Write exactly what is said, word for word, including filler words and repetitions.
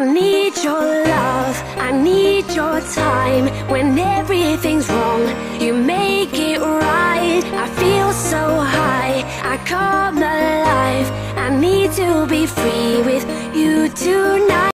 I need your love, I need your time. When everything's wrong, you make it right. I feel so high, I come alive. I need to be free with you tonight.